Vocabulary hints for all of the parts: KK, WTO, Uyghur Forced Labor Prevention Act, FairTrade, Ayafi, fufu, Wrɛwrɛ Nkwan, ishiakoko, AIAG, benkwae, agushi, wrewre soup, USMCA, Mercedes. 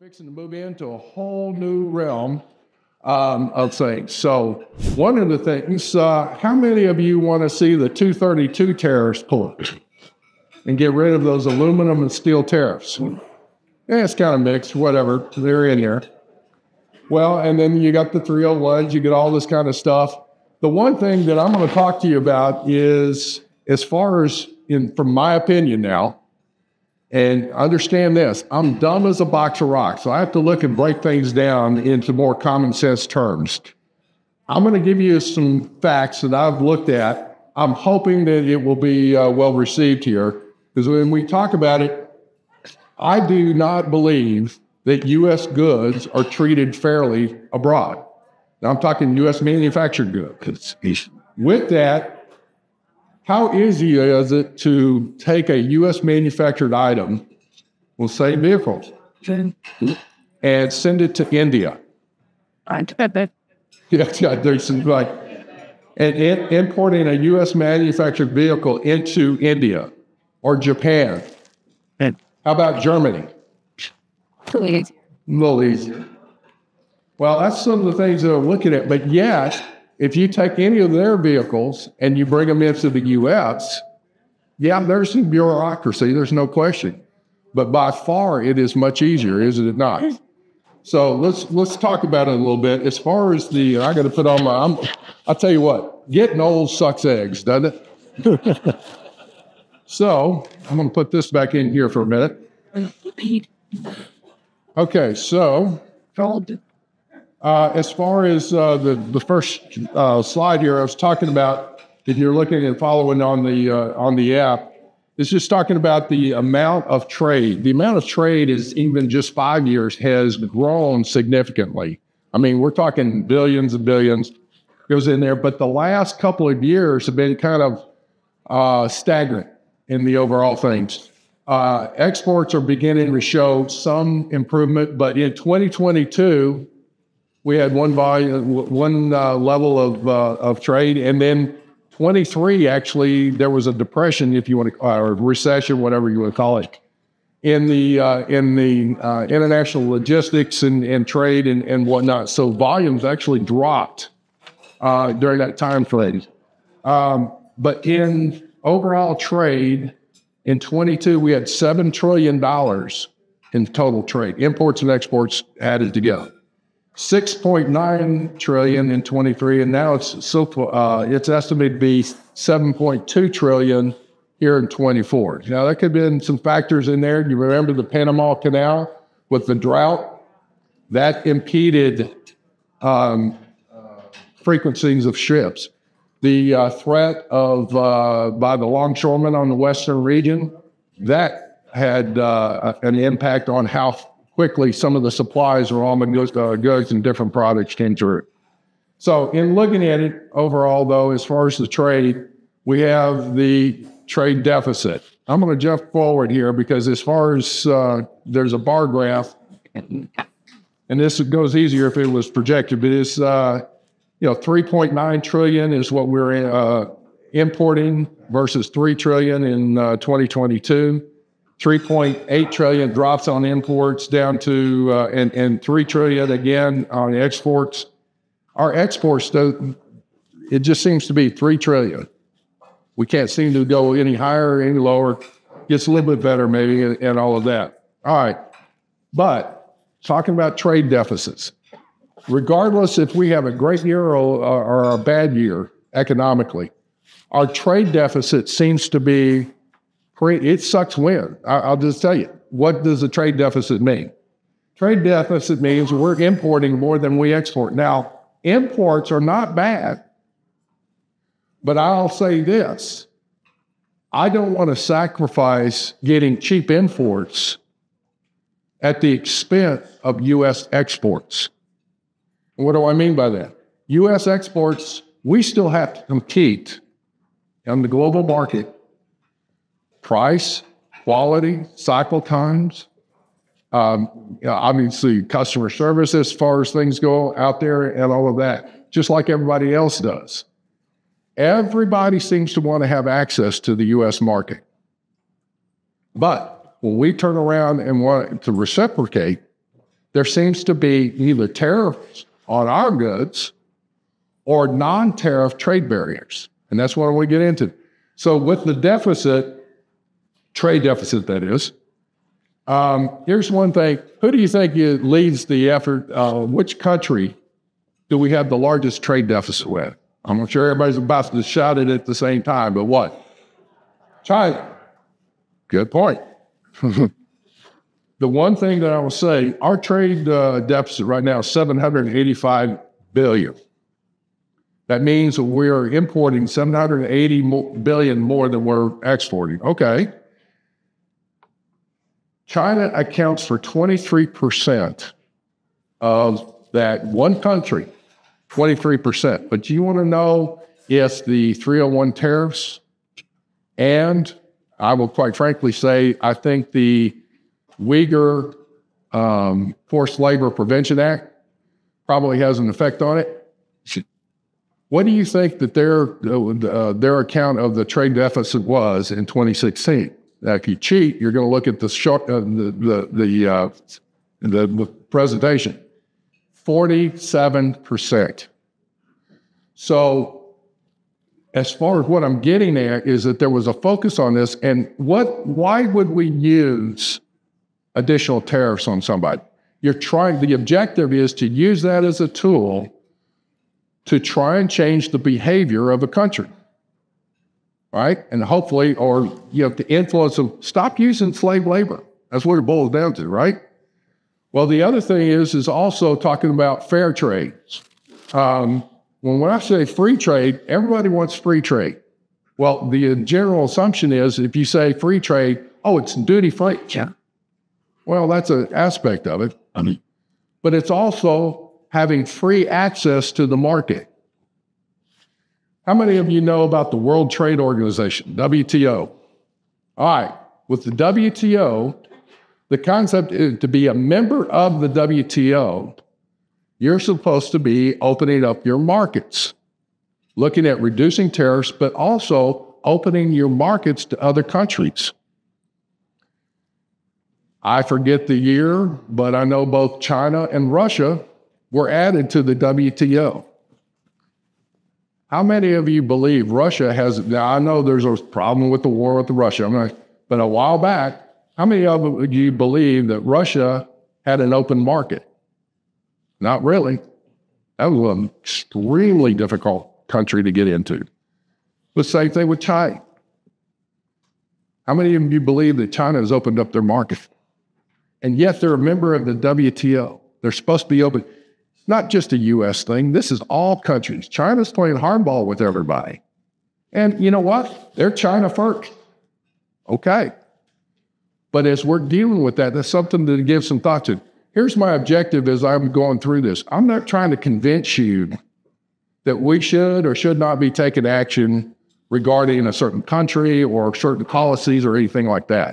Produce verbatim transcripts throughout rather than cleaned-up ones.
fixing to move into a whole new realm um, of things. So one of the things, uh, how many of you want to see the two thirty-two tariffs pulled and get rid of those aluminum and steel tariffs? Yeah, it's kind of mixed, whatever, they're in there. Well, and then you got the three oh ones, you get all this kind of stuff. The one thing that I'm going to talk to you about is, as far as, in, from my opinion now, and understand this, I'm dumb as a box of rocks, so I have to look and break things down into more common sense terms. I'm going to give you some facts that I've looked at. I'm hoping that it will be uh, well received here, because when we talk about it, I do not believe that U S goods are treated fairly abroad. Now I'm talking U S manufactured goods. With that, how easy is it to take a U S manufactured item, we'll say vehicle, and send it to India? I did that. Yeah, yeah, there's like, and in, importing a U S manufactured vehicle into India or Japan. And how about Germany? A little easier. Well, that's some of the things that I'm looking at. But yet, if you take any of their vehicles and you bring them into the U S, yeah, there's some bureaucracy, there's no question. But by far, it is much easier, is it not? So let's let's talk about it a little bit. As far as the, I got to put on my, I'm, I'll tell you what, getting old sucks eggs, doesn't it? So I'm going to put this back in here for a minute. Okay, so uh, as far as uh, the, the first uh, slide here, I was talking about, if you're looking and following on the, uh, on the app, it's just talking about the amount of trade. The amount of trade is, even just five years, has grown significantly. I mean, we're talking billions and billions goes in there, but the last couple of years have been kind of uh, stagnant in the overall things. Uh, exports are beginning to show some improvement, but in twenty twenty-two, we had one volume, one uh, level of, uh, of trade, and then twenty-three, actually, there was a depression, if you want to, or recession, whatever you want to call it, in the, uh, in the uh, international logistics and, and trade and, and whatnot. So volumes actually dropped uh, during that time frame. Um, but in overall trade, in twenty-two, we had seven trillion dollars in total trade, imports and exports added together. six point nine trillion dollars in twenty-three, and now it's, so, uh, it's estimated to be seven point two trillion dollars here in twenty-four. Now, there could have been some factors in there. You remember the Panama Canal with the drought? That impeded um, frequencies of ships. The uh, threat of uh, by the longshoremen on the western region, that had uh, an impact on how quickly some of the supplies or almond goods, uh, goods and different products came through. So in looking at it overall, though, as far as the trade, we have the trade deficit. I'm going to jump forward here because as far as uh, there's a bar graph, and this goes easier if it was projected, but it's... Uh, You know, three point nine trillion is what we're uh, importing versus three trillion in uh, twenty twenty-two. three point eight trillion drops on imports down to, uh, and, and three trillion again on exports. Our exports, though, it just seems to be three trillion. We can't seem to go any higher, any lower. Gets a little bit better maybe, and, and all of that. All right, but talking about trade deficits. Regardless if we have a great year or, or a bad year economically, our trade deficit seems to be, it sucks wind. I'll just tell you, what does a trade deficit mean? Trade deficit means we're importing more than we export. Now, imports are not bad, but I'll say this. I don't want to sacrifice getting cheap imports at the expense of U S exports. What do I mean by that? U S exports, we still have to compete on the global market. Price, quality, cycle times, um, obviously customer service as far as things go out there and all of that, just like everybody else does. Everybody seems to want to have access to the U S market. But when we turn around and want to reciprocate, there seems to be either tariffs on our goods or non-tariff trade barriers. And that's what we get into. So with the deficit, trade deficit that is, um, here's one thing. Who do you think leads the effort? Uh, which country do we have the largest trade deficit with? I'm sure everybody's about to shout it at the same time, but what? China. Good point. The one thing that I will say, our trade uh, deficit right now is seven hundred eighty-five billion dollars. That means that we are importing seven hundred eighty billion dollars more than we're exporting. Okay. China accounts for twenty-three percent of that one country, twenty-three percent. But do you want to know if the three oh one tariffs and I will quite frankly say, I think the Uyghur um, Forced Labor Prevention Act probably has an effect on it. What do you think that their uh, their account of the trade deficit was in twenty sixteen? Now, if you cheat, you're going to look at the short, uh, the the the, uh, the presentation. forty-seven percent. So. As far as what I'm getting at is that there was a focus on this, and what? Why would we use additional tariffs on somebody? You're trying. The objective is to use that as a tool to try and change the behavior of a country, right? And hopefully, or you know, to influence them. Stop using slave labor. That's what it boils down to, right? Well, the other thing is is also talking about fair trade. Um, When, when I say free trade, everybody wants free trade. Well, the general assumption is if you say free trade, oh, it's duty free. Yeah. Well, that's an aspect of it. I mean, but it's also having free access to the market. How many of you know about the World Trade Organization, W T O? All right. With the W T O, the concept is to be a member of the W T O. You're supposed to be opening up your markets, looking at reducing tariffs, but also opening your markets to other countries. I forget the year, but I know both China and Russia were added to the W T O. How many of you believe Russia has, now I know there's a problem with the war with Russia, I'm not, but a while back, how many of you believe that Russia had an open market? Not really. That was an extremely difficult country to get into. The same thing with China. How many of you believe that China has opened up their market? And yet they're a member of the W T O. They're supposed to be open. It's not just a U S thing. This is all countries. China's playing hardball with everybody. And you know what? They're China first. Okay. But as we're dealing with that, that's something to give some thought to. Here's my objective as I'm going through this. I'm not trying to convince you that we should or should not be taking action regarding a certain country or certain policies or anything like that.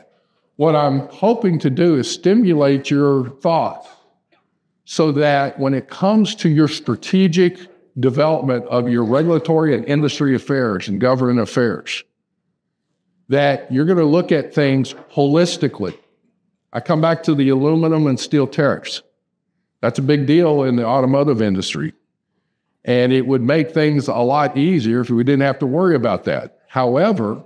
What I'm hoping to do is stimulate your thought so that when it comes to your strategic development of your regulatory and industry affairs and government affairs, that you're going to look at things holistically. I come back to the aluminum and steel tariffs. That's a big deal in the automotive industry. And it would make things a lot easier if we didn't have to worry about that. However,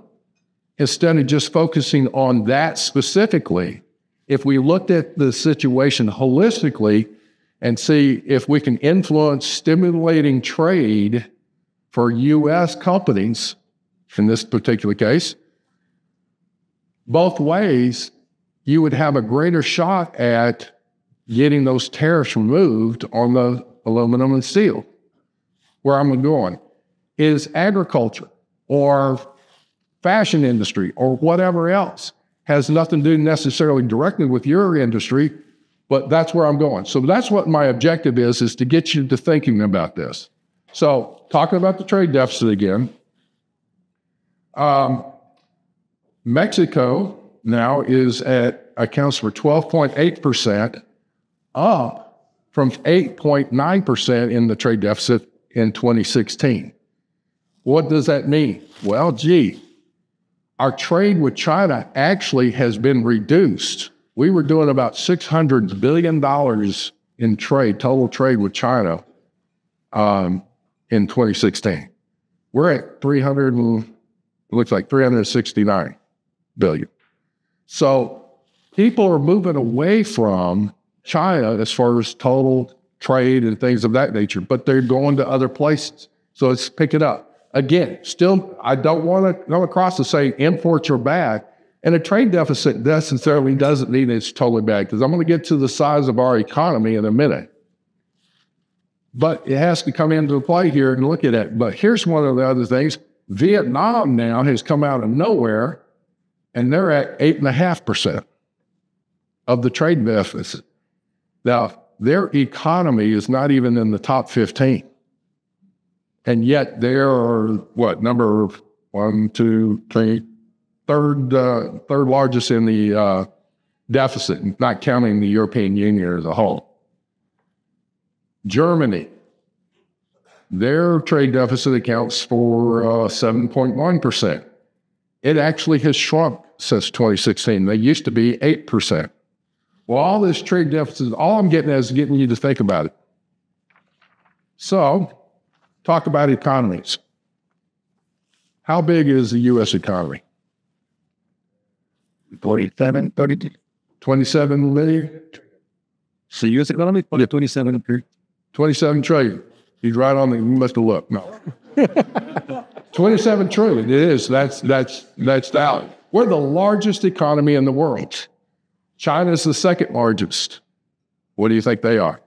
instead of just focusing on that specifically, if we looked at the situation holistically and see if we can influence stimulating trade for U S companies, in this particular case, both ways, you would have a greater shot at getting those tariffs removed on the aluminum and steel. Where I'm going is agriculture or fashion industry or whatever else. Has nothing to do necessarily directly with your industry, but that's where I'm going. So that's what my objective is, is to get you to thinking about this. So talking about the trade deficit again, um, Mexico now is at, accounts for twelve point eight percent, up from eight point nine percent in the trade deficit in twenty sixteen. What does that mean? Well, gee, our trade with China actually has been reduced we were doing about six hundred billion dollars in trade, total trade with China um, in twenty sixteen. We're at three hundred, it looks like three hundred sixty-nine billion. So people are moving away from China as far as total trade and things of that nature, but they're going to other places. So it's picking up. Again, still, I don't want to come across to say imports are bad, and a trade deficit necessarily doesn't mean it's totally bad, because I'm going to get to the size of our economy in a minute. But it has to come into play here and look at it. But here's one of the other things. Vietnam now has come out of nowhere, and they're at eight point five percent of the trade deficit. Now, their economy is not even in the top fifteen. And yet they are, what, number one, two, three, third, uh, third largest in the uh, deficit, not counting the European Union as a whole. Germany, their trade deficit accounts for seven point one percent. Uh, it actually has shrunk since twenty sixteen. They used to be eight percent. Well, all this trade deficit, all I'm getting at is getting you to think about it. So, talk about economies. How big is the U S economy? forty-seven, thirty-two. twenty-seven million? So U S economy? Yeah. twenty-seven trillion. twenty-seven trillion. He's right on the, you must have looked. No. twenty-seven trillion, it is. That's, that's, that's out. We're the largest economy in the world. China's the second largest. What do you think they are?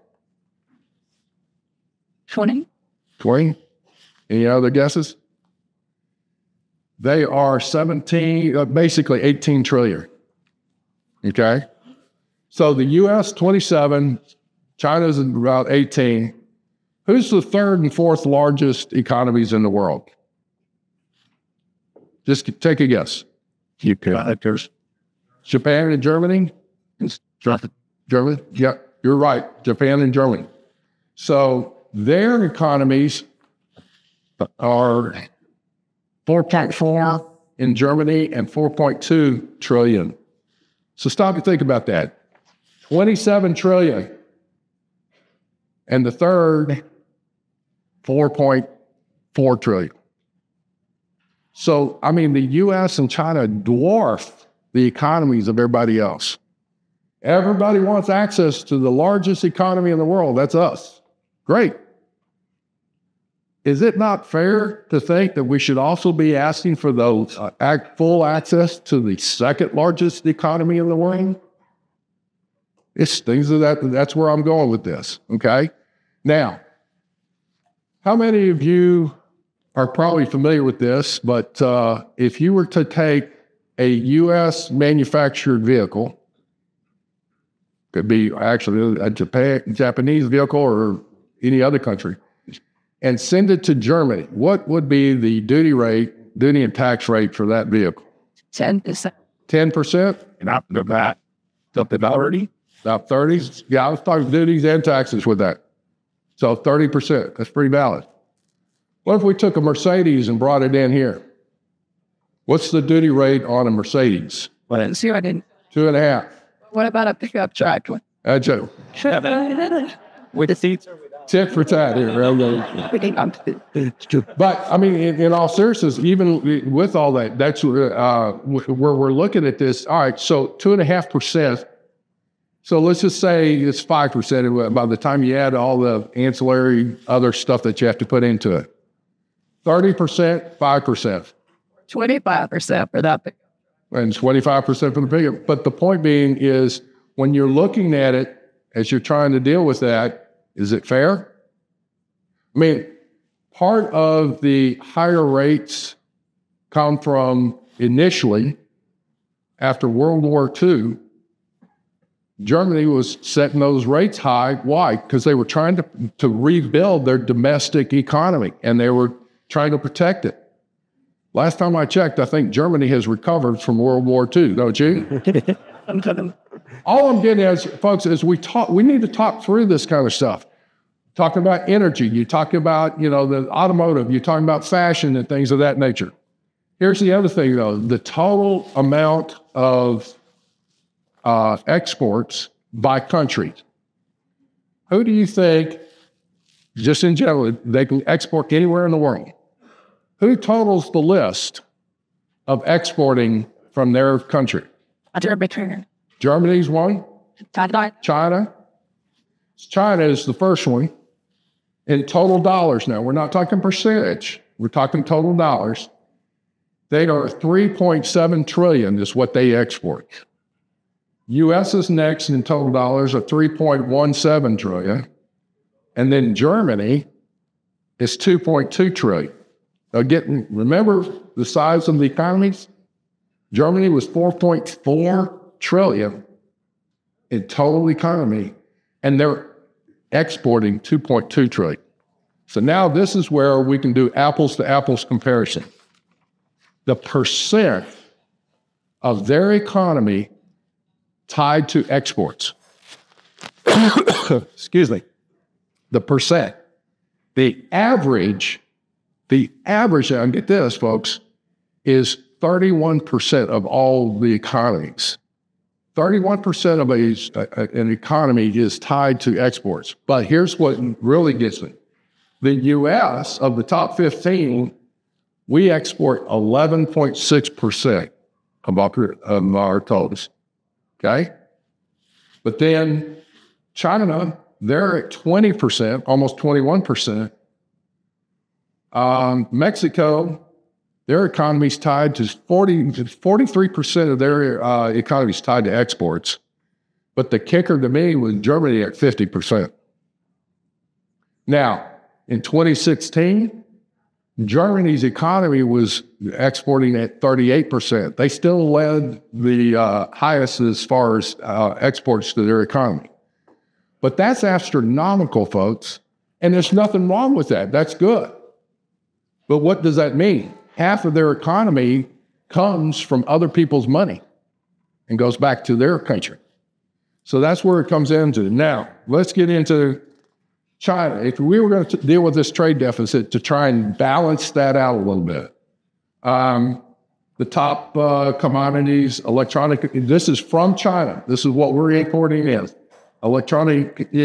twenty. twenty? Any other guesses? They are seventeen, uh, basically eighteen trillion. Okay? So the U S, twenty-seven, China's about eighteen. Who's the third and fourth largest economies in the world? Just take a guess. Japan, Japan and Germany? Germany? Yeah, you're right. Japan and Germany. So their economies are four point four in Germany and four point two trillion. So stop and think about that. twenty-seven trillion. And the third, four point four trillion. So, I mean, the U S and China dwarf the economies of everybody else. Everybody wants access to the largest economy in the world. That's us. Great. Is it not fair to think that we should also be asking for those uh, act, full access to the second largest economy in the world? It's things of that, that's where I'm going with this, okay? Now, how many of you are probably familiar with this, but uh, if you were to take a U S manufactured vehicle, could be actually a Japan, Japanese vehicle or any other country, and send it to Germany, what would be the duty rate, duty and tax rate for that vehicle? ten percent. ten percent? And up to that. Up to about thirty? About thirty? Yeah, I was talking duties and taxes with that. So thirty percent, that's pretty valid. What if we took a Mercedes and brought it in here? What's the duty rate on a Mercedes? Well, I didn't see I didn't. Two and a half. What about a pickup truck? That's it. With the seats or without? Tip for tat here. But, I mean, in, in all seriousness, even with all that, that's uh, where we're looking at this. All right, so two and a half percent. So let's just say it's five percent by the time you add all the ancillary other stuff that you have to put into it. thirty percent, five percent. twenty-five percent for that pickup. And twenty-five percent for the pickup. But the point being is when you're looking at it, as you're trying to deal with that, is it fair? I mean, part of the higher rates come from initially after World War Two, Germany was setting those rates high. Why? Because they were trying to, to rebuild their domestic economy, and they were trying to protect it. Last time I checked, I think Germany has recovered from World War Two, don't you? All I'm getting at, is, folks, is we talk. We need to talk through this kind of stuff. Talking about energy, you talk about you know the automotive, you're talking about fashion and things of that nature. Here's the other thing, though: the total amount of uh, exports by countries. Who do you think, just in general, they can export anywhere in the world? Who totals the list of exporting from their country? Germany. Germany's one. China. China. China is the first one. In total dollars now, we're not talking percentage, we're talking total dollars. They are three point seven trillion is what they export. U S is next in total dollars of three point one seven trillion. And then Germany is two point two trillion. Again, remember the size of the economies? Germany was four point four trillion in total economy, and they're exporting two point two trillion. So now this is where we can do apples to apples comparison. The percent of their economy tied to exports. Excuse me. The percent. The average, the average, and get this, folks, is thirty-one percent of all the economies. thirty-one percent of a, a, an economy is tied to exports. But here's what really gets me. The U S, of the top fifteen, we export eleven point six percent of our, of our totals, okay? But then China, they're at twenty percent, almost twenty-one percent. Um, Mexico, their economy's tied to forty, forty-three percent of their uh, economy's tied to exports. But the kicker to me was Germany at fifty percent. Now, in twenty sixteen, Germany's economy was exporting at thirty-eight percent. They still led the uh, highest as far as uh, exports to their economy. But that's astronomical, folks. And there's nothing wrong with that. That's good. But what does that mean? Half of their economy comes from other people's money and goes back to their country. So that's where it comes into. Now, let's get into China. If we were going to deal with this trade deficit to try and balance that out a little bit, um, the top uh, commodities, electronic, this is from China. This is what we're importing in. Electronic, uh,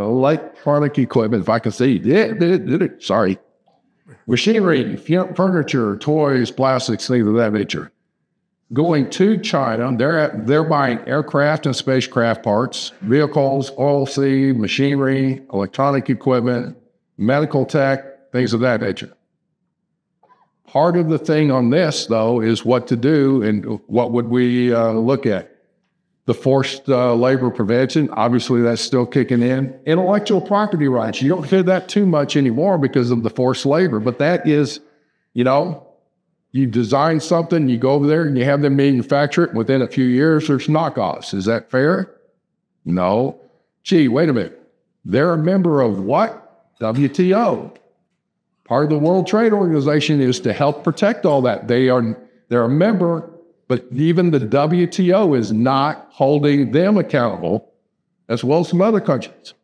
electronic equipment, if I can see, did, did, did it, sorry. Machinery, furniture, toys, plastics, things of that nature. Going to China, they're, at, they're buying aircraft and spacecraft parts, vehicles, oilseed, machinery, electronic equipment, medical tech, things of that nature. Part of the thing on this, though, is what to do and what would we uh, look at. The forced uh, labor prevention, obviously that's still kicking in. Intellectual property rights, you don't hear that too much anymore because of the forced labor, but that is, you know, you design something, you go over there and you have them manufacture it. Within a few years, there's knockoffs. Is that fair? No. Gee, wait a minute. They're a member of what? W T O. Part of the World Trade Organization is to help protect all that. They are, they're a member. But even the W T O is not holding them accountable, as well as some other countries.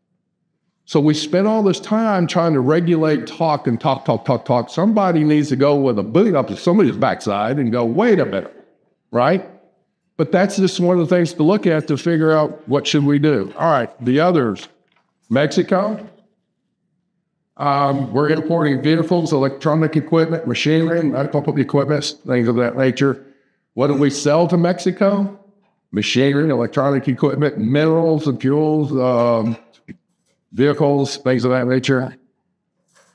So we spend all this time trying to regulate talk and talk, talk, talk, talk. Somebody needs to go with a boot up to somebody's backside and go, wait a minute, right? But that's just one of the things to look at to figure out what should we do. All right, the others, Mexico. Um, we're importing vehicles, electronic equipment, machinery, medical equipment, things of that nature. What do we sell to Mexico? Machinery, electronic equipment, minerals and fuels, um, vehicles, things of that nature.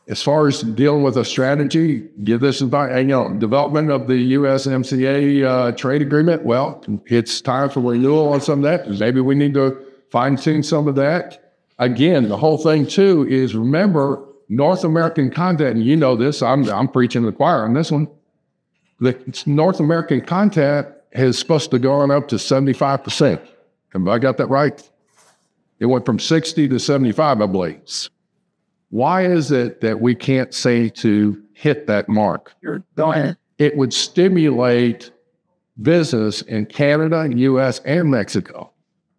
As far as dealing with a strategy, give this advice, you know, development of the U S M C A uh, trade agreement. Well, it's time for renewal on some of that. Maybe we need to fine tune some of that. Again, the whole thing too is remember North American content, and you know this, I'm, I'm preaching to the choir on this one. The North American content is supposed to go on up to seventy-five percent. Have I got that right? It went from sixty to seventy-five, I believe. Why is it that we can't say to hit that mark? It would stimulate business in Canada, U S, and Mexico,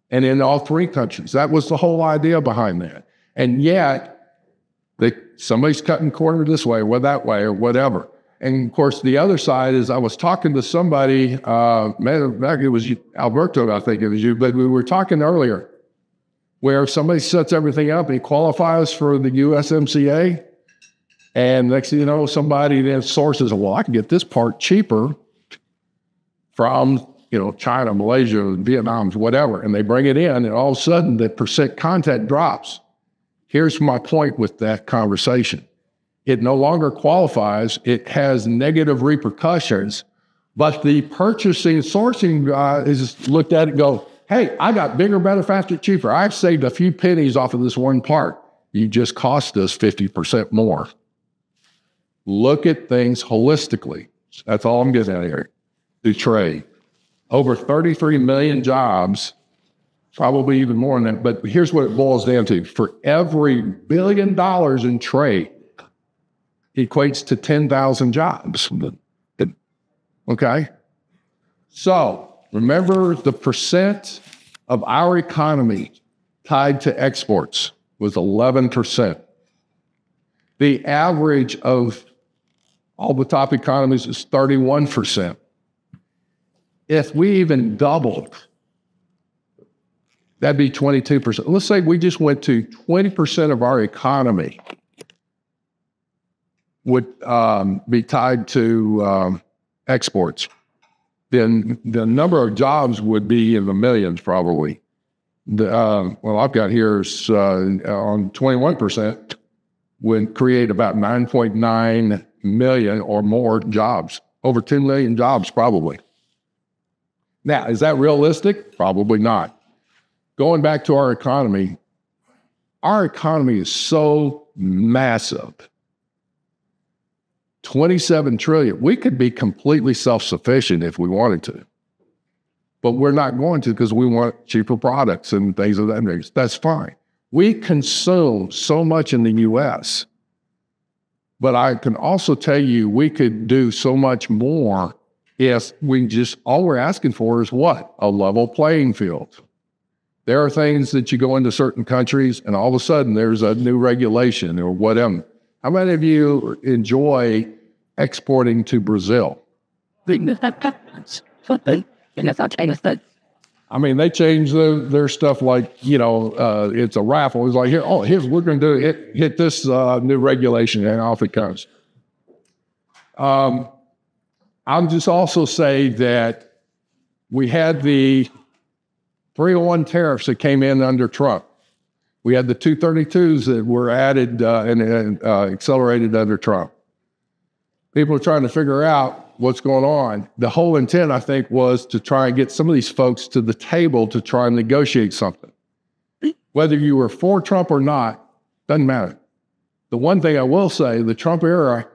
and in all three countries. That was the whole idea behind that. And yet, they, somebody's cutting corner this way or that way or whatever. And of course, the other side is I was talking to somebody, uh, matter of fact, it was you, Alberto, I think it was you, but we were talking earlier, where if somebody sets everything up and qualifies for the U S M C A, and next thing you know, somebody then sources, well, I can get this part cheaper from, you know, China, Malaysia, Vietnam, whatever, and they bring it in, and all of a sudden the percent content drops. Here's my point with that conversation. It no longer qualifies. It has negative repercussions, but the purchasing sourcing guy is looked at it and go, hey, I got bigger, better, faster, cheaper. I've saved a few pennies off of this one part. You just cost us fifty percent more. Look at things holistically. That's all I'm getting at here. To trade. Over thirty-three million jobs, probably even more than that, but here's what it boils down to. For every billion dollars in trade, equates to ten thousand jobs, okay? So remember the percent of our economy tied to exports was eleven percent. The average of all the top economies is thirty-one percent. If we even doubled, that'd be twenty-two percent. Let's say we just went to twenty percent of our economy would um, be tied to um, exports, then the number of jobs would be in the millions probably. The, uh, well, I've got here uh, on twenty-one percent would create about nine point nine million or more jobs, over ten million jobs probably. Now, is that realistic? Probably not. Going back to our economy, our economy is so massive. twenty-seven trillion. We could be completely self-sufficient if we wanted to, but we're not going to because we want cheaper products and things of that nature. That's fine. We consume so much in the U S, but I can also tell you we could do so much more if we just, all we're asking for is what? A level playing field. There are things that you go into certain countries and all of a sudden there's a new regulation or whatever. How many of you enjoy exporting to Brazil? I mean, they change the, their stuff like, you know, uh, it's a raffle. It's like, here, oh, here's what we're going to do. Hit, hit this uh, new regulation and off it comes. Um, I'll just also say that we had the three oh one tariffs that came in under Trump. We had the two thirty-twos that were added uh, and uh, accelerated under Trump. People are trying to figure out what's going on. The whole intent, I think, was to try and get some of these folks to the table to try and negotiate something. Whether you were for Trump or not, doesn't matter. The one thing I will say, the Trump era,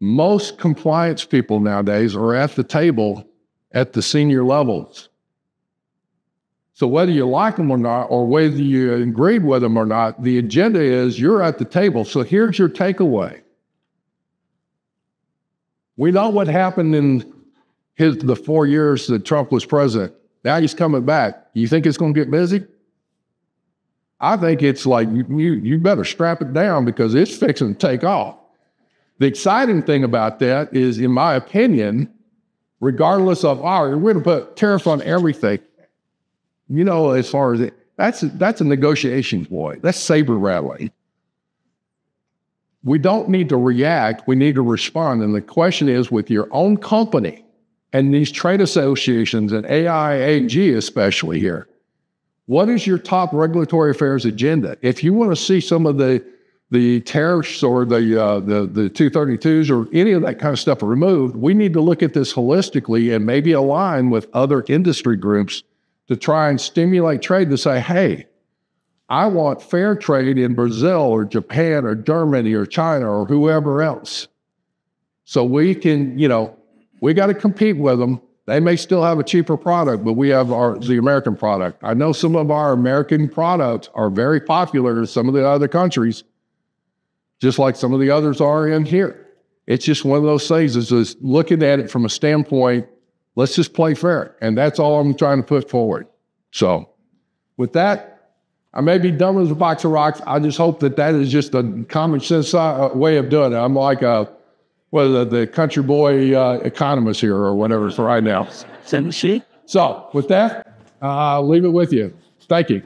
most compliance people nowadays are at the table at the senior levels. So whether you like them or not, or whether you agree with them or not, the agenda is you're at the table. So here's your takeaway. We know what happened in his, the four years that Trump was president. Now he's coming back. You think it's going to get busy? I think it's like, you, you, you better strap it down because it's fixing to take off. The exciting thing about that is, in my opinion, regardless of, all right, we're going to put tariffs on everything. You know, as far as it, that's a, that's a negotiation ploy. That's saber rattling. We don't need to react. We need to respond. And the question is, with your own company and these trade associations and A I A G especially here, what is your top regulatory affairs agenda? If you want to see some of the the tariffs or the uh, the the two thirty-twos or any of that kind of stuff removed, we need to look at this holistically and maybe align with other industry groups to try and stimulate trade to say, hey, I want fair trade in Brazil or Japan or Germany or China or whoever else. So we can, you know, we got to compete with them. They may still have a cheaper product, but we have our, the American product. I know some of our American products are very popular in some of the other countries, just like some of the others are in here. It's just one of those things is, is looking at it from a standpoint, let's just play fair. And that's all I'm trying to put forward. So with that, I may be dumb as a box of rocks. I just hope that that is just a common sense way of doing it. I'm like, a, well, uh, the country boy uh, economist here or whatever for right now. So with that, uh, I'll leave it with you. Thank you.